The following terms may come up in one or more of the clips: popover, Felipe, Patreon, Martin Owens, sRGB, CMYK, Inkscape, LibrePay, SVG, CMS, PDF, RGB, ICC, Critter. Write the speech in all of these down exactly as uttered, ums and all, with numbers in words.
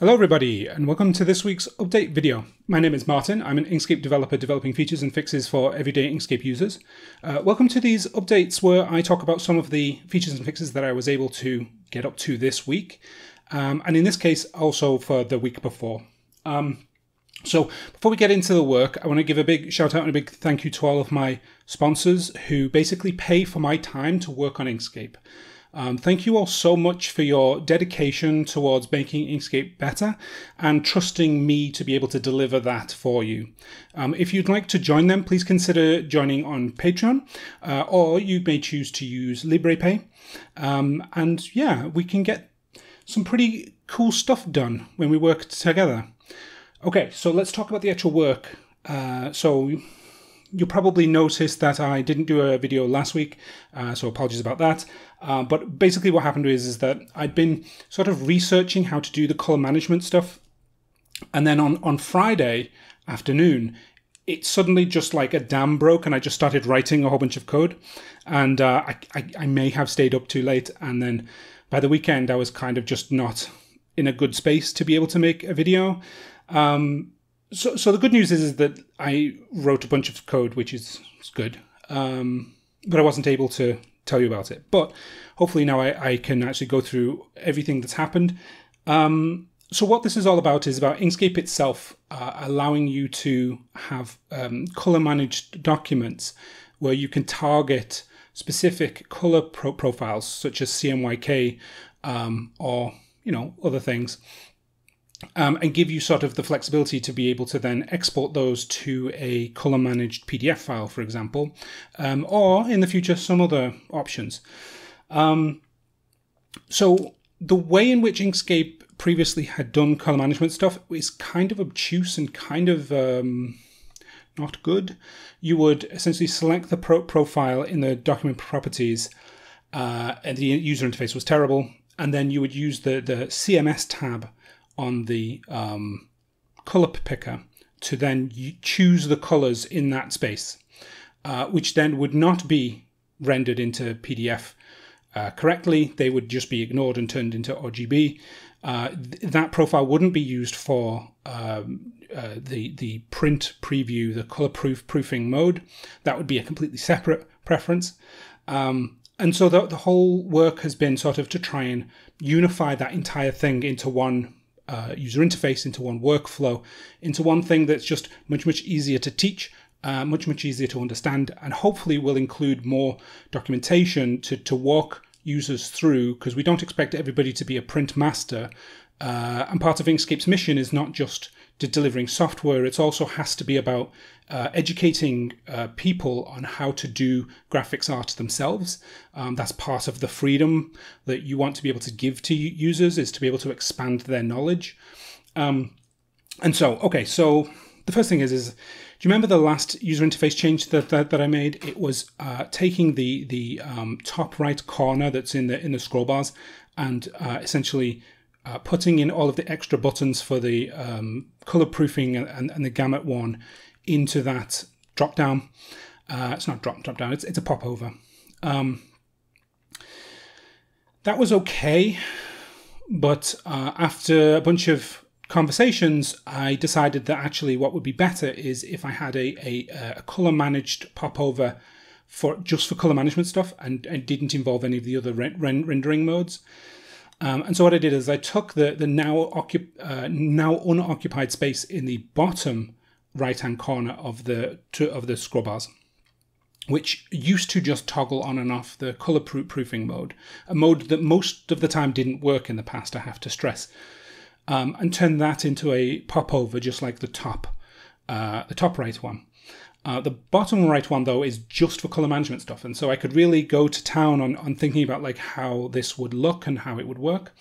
Hello everybody, and welcome to this week's update video. My name is Martin. I'm an Inkscape developer developing features and fixes for everyday Inkscape users. Uh, welcome to these updates where I talk about some of the features and fixes that I was able to get up to this week, um, and in this case also for the week before. Um, so before we get into the work, I want to give a big shout out and a big thank you to all of my sponsors who basically pay for my time to work on Inkscape. Um, thank you all so much for your dedication towards making Inkscape better and trusting me to be able to deliver that for you. Um, if you'd like to join them, please consider joining on Patreon, uh, or you may choose to use LibrePay. Um, and yeah, we can get some pretty cool stuff done when we work together. Okay, so let's talk about the actual work. Uh, so. You'll probably notice that I didn't do a video last week, uh, so apologies about that. Uh, but basically what happened is, is that I'd been sort of researching how to do the color management stuff. And then on, on Friday afternoon, it suddenly just like a dam broke and I just started writing a whole bunch of code. And uh, I, I, I may have stayed up too late. And then by the weekend, I was kind of just not in a good space to be able to make a video. Um, So, so the good news is, is that I wrote a bunch of code, which is good, um, but I wasn't able to tell you about it. But hopefully now I, I can actually go through everything that's happened. Um, so what this is all about is about Inkscape itself uh, allowing you to have um, color-managed documents where you can target specific color pro profiles, such as C M Y K um, or, you know, other things. Um, and give you sort of the flexibility to be able to then export those to a color managed P D F file, for example, um, or in the future, some other options. Um, so the way in which Inkscape previously had done color management stuff is kind of obtuse and kind of um, not good. You would essentially select the pro profile in the document properties, uh, and the user interface was terrible. And then you would use the, the C M S tab on the um, color picker to then choose the colors in that space, uh, which then would not be rendered into P D F uh, correctly. They would just be ignored and turned into R G B. Uh, th that profile wouldn't be used for um, uh, the, the print preview, the color proof proofing mode. That would be a completely separate preference. Um, And so the, the whole work has been sort of to try and unify that entire thing into one uh, user interface, into one workflow, into one thing that's just much, much easier to teach, uh, much, much easier to understand, and hopefully will include more documentation to, to walk users through, because we don't expect everybody to be a print master. Uh, and part of Inkscape's mission is not just to delivering software, it also has to be about uh, educating uh, people on how to do graphics art themselves. Um, that's part of the freedom that you want to be able to give to users, is to be able to expand their knowledge. Um, and so, okay, so the first thing is, is do you remember the last user interface change that, that, that I made? It was uh, taking the, the um, top right corner that's in the, in the scroll bars and uh, essentially Uh, putting in all of the extra buttons for the um, color proofing and, and, and the gamut one into that drop down. Uh, it's not drop drop down. It's it's a pop over. Um, that was okay, but uh, after a bunch of conversations, I decided that actually what would be better is if I had a a, a color managed pop over for just for color management stuff and, and didn't involve any of the other re re rendering modes. Um, and so what I did is I took the, the now, uh, now unoccupied space in the bottom right-hand corner of the, to, of the scroll bars, which used to just toggle on and off the color proofing mode, a mode that most of the time didn't work in the past, I have to stress, um, and turned that into a popover, just like the top, uh, the top right one. Uh, the bottom right one, though, is just for color management stuff. And so I could really go to town on, on thinking about like how this would look and how it would work.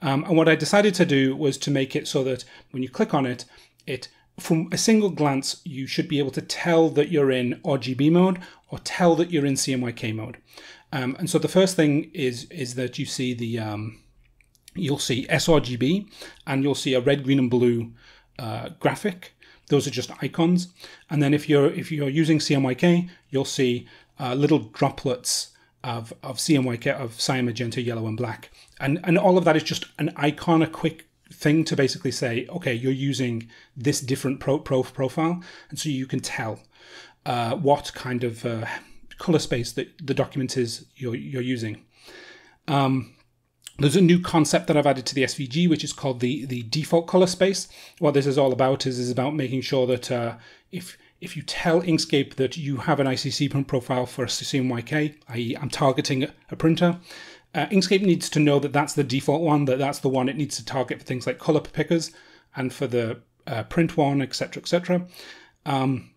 Um, and what I decided to do was to make it so that when you click on it, it from a single glance, you should be able to tell that you're in R G B mode or tell that you're in C M Y K mode. Um, and so the first thing is, is that you see the, um, you'll see sRGB and you'll see a red, green and blue uh, graphic. Those are just icons. And then if you're if you're using C M Y K, you'll see uh, little droplets of, of C M Y K, of cyan, magenta, yellow, and black. And, and all of that is just an icon, a quick thing to basically say, okay, you're using this different pro pro profile, and so you can tell uh, what kind of uh, color space that the document is you're, you're using. Um, There's a new concept that I've added to the S V G, which is called the, the default color space. What this is all about is, is about making sure that uh, if, if you tell Inkscape that you have an I C C print profile for a C M Y K, that is I'm targeting a printer, uh, Inkscape needs to know that that's the default one, that that's the one it needs to target for things like color pickers and for the uh, print one, et cetera, et cetera. Um,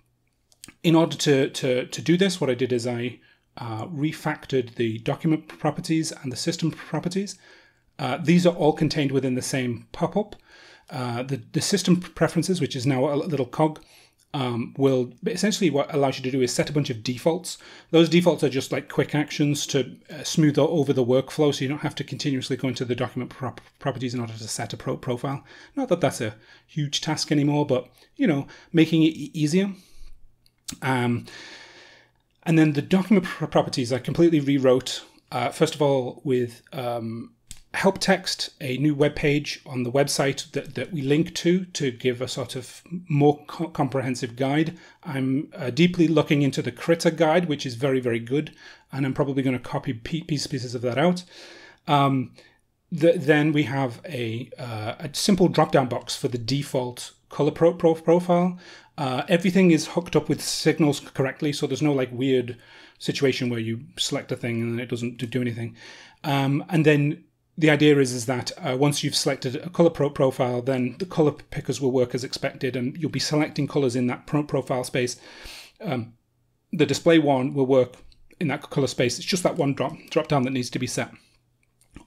in order to, to, to do this, what I did is I... Uh, refactored the document properties and the system properties. Uh, these are all contained within the same pop-up. Uh, the, the system preferences, which is now a little cog, um, will essentially what allows you to do is set a bunch of defaults. Those defaults are just like quick actions to uh, smooth over the workflow, so you don't have to continuously go into the document prop properties in order to set a pro profile. Not that that's a huge task anymore, but, you know, making it easier. Um, And then the document properties I completely rewrote, uh, first of all, with um, help text, a new web page on the website that, that we link to, to give a sort of more co comprehensive guide. I'm uh, deeply looking into the Critter guide, which is very, very good, and I'm probably going to copy piece, pieces of that out. Um, the, then we have a, uh, a simple drop-down box for the default color pro pro profile. Uh, everything is hooked up with signals correctly, so there's no like weird situation where you select a thing and then it doesn't do anything. Um, and then the idea is, is that uh, once you've selected a color pro profile, then the color pickers will work as expected, and you'll be selecting colors in that pro profile space. Um, the display one will work in that color space. It's just that one drop, drop down that needs to be set.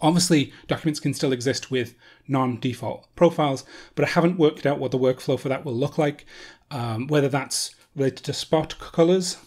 Obviously, documents can still exist with non-default profiles, but I haven't worked out what the workflow for that will look like. Um, whether that's related to spot colors,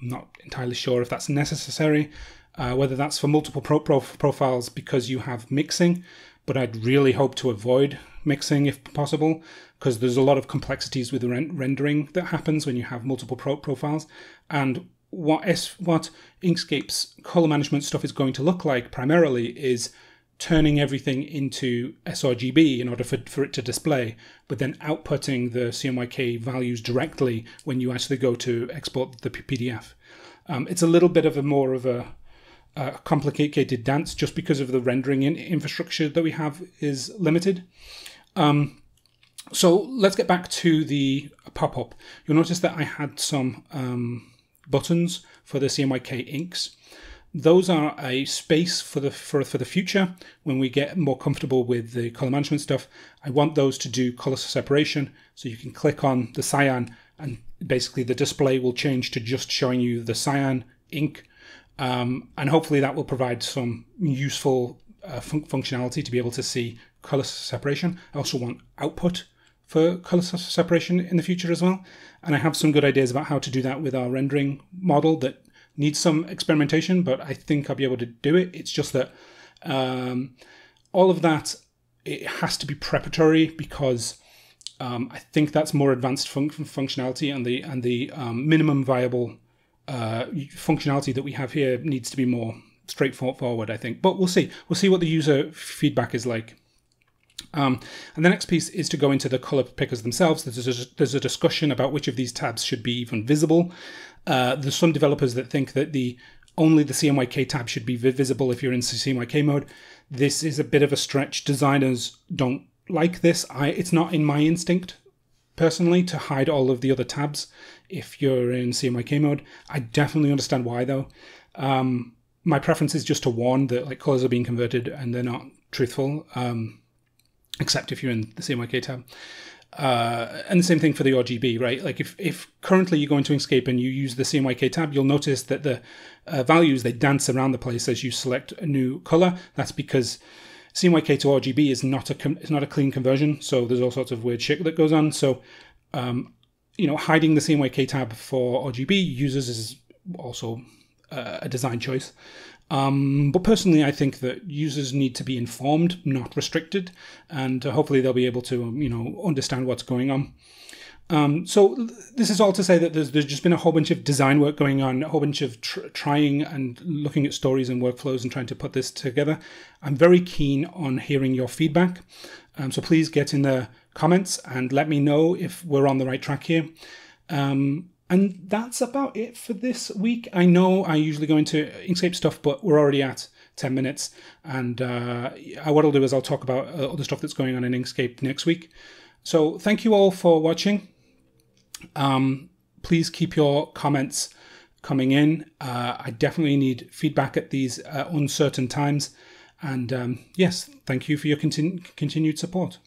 I'm not entirely sure if that's necessary. Uh, whether that's for multiple pro pro profiles because you have mixing, but I'd really hope to avoid mixing if possible, because there's a lot of complexities with the re rendering that happens when you have multiple pro profiles. And what, S what Inkscape's color management stuff is going to look like primarily is turning everything into s R G B in order for, for it to display, but then outputting the C M Y K values directly when you actually go to export the P D F. Um, it's a little bit of a more of a, a complicated dance just because of the rendering in infrastructure that we have is limited. Um, so let's get back to the pop-up. You'll notice that I had some um, buttons for the C M Y K inks. Those are a space for the for, for the future when we get more comfortable with the color management stuff. I want those to do color separation, so you can click on the cyan and basically the display will change to just showing you the cyan ink, um, and hopefully that will provide some useful uh, fun functionality to be able to see color separation. I also want output for color separation in the future as well, and I have some good ideas about how to do that with our rendering model that needs some experimentation, but I think I'll be able to do it. It's just that um, all of that, it has to be preparatory, because um, I think that's more advanced fun functionality, and the and the um, minimum viable uh, functionality that we have here needs to be more straightforward, I think. But we'll see. We'll see what the user feedback is like. Um, and the next piece is to go into the color pickers themselves. There's a, there's a discussion about which of these tabs should be even visible. Uh, there's some developers that think that the only the C M Y K tab should be visible if you're in C M Y K mode. This is a bit of a stretch. Designers don't like this. I, it's not in my instinct, personally, to hide all of the other tabs if you're in C M Y K mode. I definitely understand why, though. Um, my preference is just to warn that like colors are being converted and they're not truthful. Um, except if you're in the C M Y K tab. Uh, and the same thing for the R G B, right? Like if, if currently you go into Inkscape and you use the C M Y K tab, you'll notice that the uh, values, they dance around the place as you select a new color. That's because C M Y K to R G B is not a, it's not a clean conversion. So there's all sorts of weird shit that goes on. So, um, you know, hiding the C M Y K tab for R G B users is also uh, a design choice. Um, but personally, I think that users need to be informed, not restricted, and uh, hopefully they'll be able to, um, you know, understand what's going on. Um, so this is all to say that there's, there's just been a whole bunch of design work going on, a whole bunch of tr trying and looking at stories and workflows and trying to put this together. I'm very keen on hearing your feedback. Um, so please get in the comments and let me know if we're on the right track here. Um, and that's about it for this week. I know I usually go into Inkscape stuff, but we're already at ten minutes. And uh, what I'll do is I'll talk about all the stuff that's going on in Inkscape next week. So thank you all for watching. Um, please keep your comments coming in. Uh, I definitely need feedback at these uh, uncertain times. And um, yes, thank you for your continu- continued support.